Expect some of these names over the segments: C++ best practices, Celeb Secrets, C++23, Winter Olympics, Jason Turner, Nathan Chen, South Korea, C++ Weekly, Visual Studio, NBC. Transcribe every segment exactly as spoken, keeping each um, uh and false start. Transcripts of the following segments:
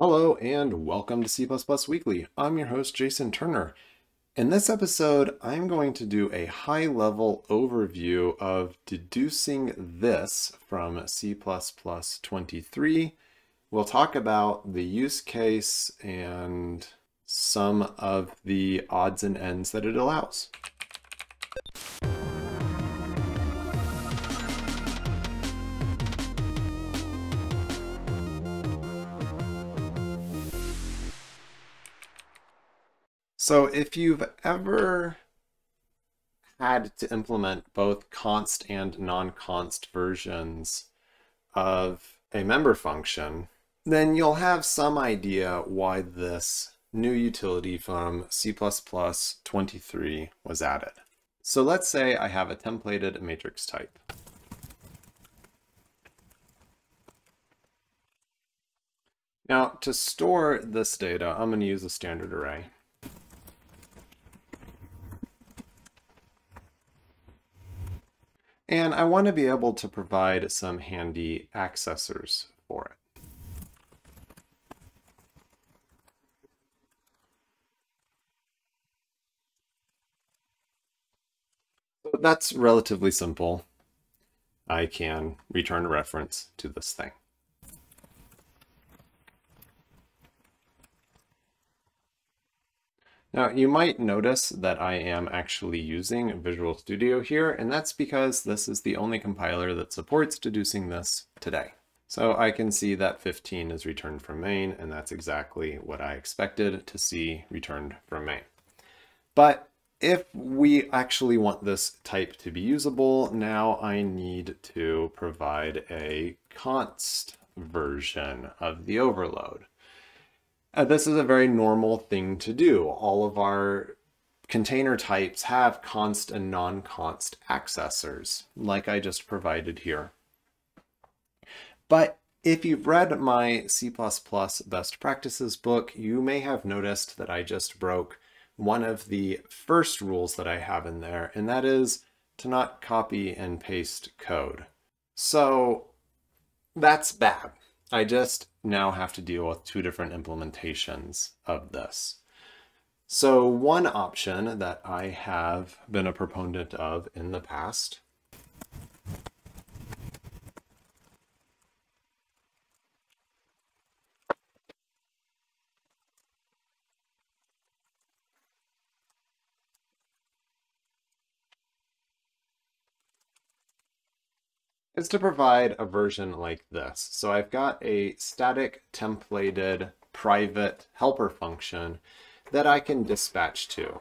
Hello and welcome to C plus plus Weekly. I'm your host, Jason Turner. In this episode, I'm going to do a high-level overview of deducing this from C plus plus twenty-three. We'll talk about the use case and some of the odds and ends that it allows. So if you've ever had to implement both const and non-const versions of a member function, then you'll have some idea why this new utility from C plus plus twenty-three was added. So let's say I have a templated matrix type. Now to store this data, I'm going to use a standard array. And I want to be able to provide some handy accessors for it. So that's relatively simple. I can return a reference to this thing. Now, you might notice that I am actually using Visual Studio here, and that's because this is the only compiler that supports deducing this today. So I can see that fifteen is returned from main, and that's exactly what I expected to see returned from main. But if we actually want this type to be usable, now I need to provide a const version of the overload. Uh, this is a very normal thing to do. All of our container types have const and non-const accessors, like I just provided here. But if you've read my C plus plus best practices book, you may have noticed that I just broke one of the first rules that I have in there, and that is to not copy and paste code. So that's bad. I just now have to deal with two different implementations of this. So one option that I have been a proponent of in the past is to provide a version like this. So I've got a static templated private helper function that I can dispatch to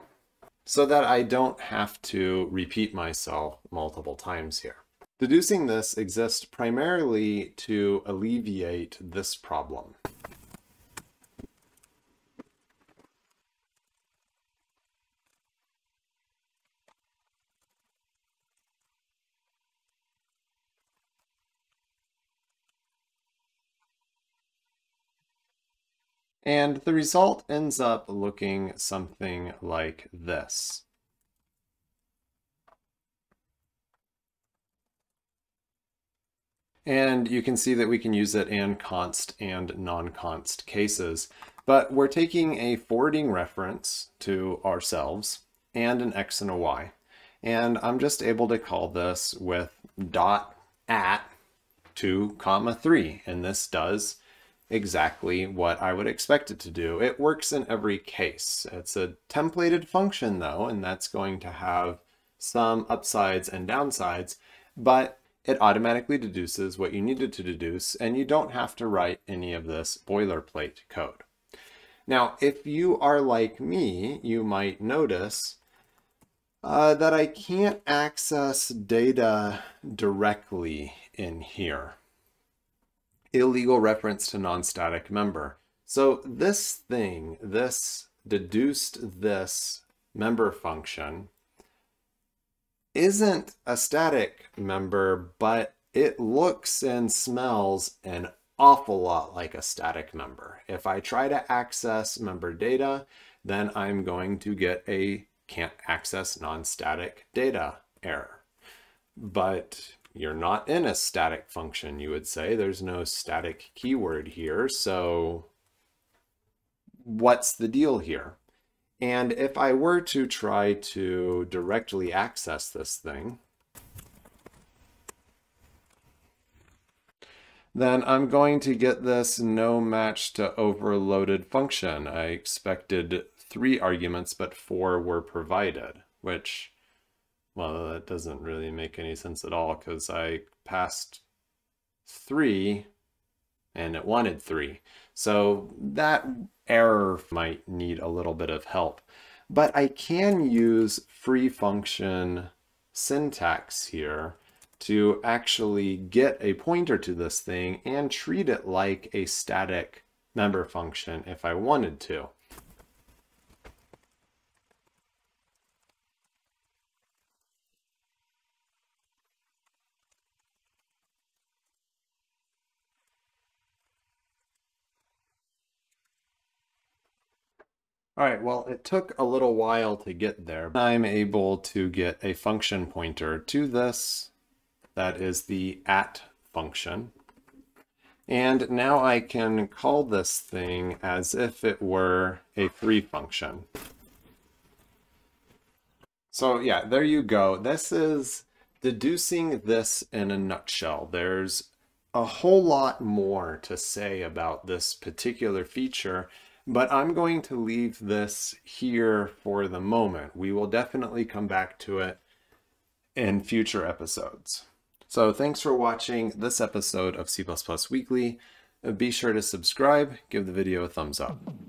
so that I don't have to repeat myself multiple times here. Deducing this exists primarily to alleviate this problem. And the result ends up looking something like this. And you can see that we can use it in const and non-const cases, but we're taking a forwarding reference to ourselves and an X and a Y. And I'm just able to call this with dot at two comma three. And this does exactly what I would expect it to do. It works in every case. It's a templated function though, and that's going to have some upsides and downsides, but it automatically deduces what you needed to deduce, and you don't have to write any of this boilerplate code. Now, if you are like me, you might notice uh, that I can't access data directly in here. Illegal reference to non-static member. So this thing, this deduced this member function, isn't a static member, but it looks and smells an awful lot like a static member. If I try to access member data, then I'm going to get a can't access non-static data error. But you're not in a static function, you would say. There's no static keyword here, so what's the deal here? And if I were to try to directly access this thing, then I'm going to get this no match to overloaded function. I expected three arguments, but four were provided, which, well, that doesn't really make any sense at all because I passed three and it wanted three. So that error might need a little bit of help. But I can use free function syntax here to actually get a pointer to this thing and treat it like a static member function if I wanted to. All right, well, it took a little while to get there. I'm able to get a function pointer to this. That is the at function. And now I can call this thing as if it were a free function. So yeah, there you go. This is deducing this in a nutshell. There's a whole lot more to say about this particular feature, but I'm going to leave this here for the moment. We will definitely come back to it in future episodes. So thanks for watching this episode of C plus plus Weekly. Be sure to subscribe, give the video a thumbs up.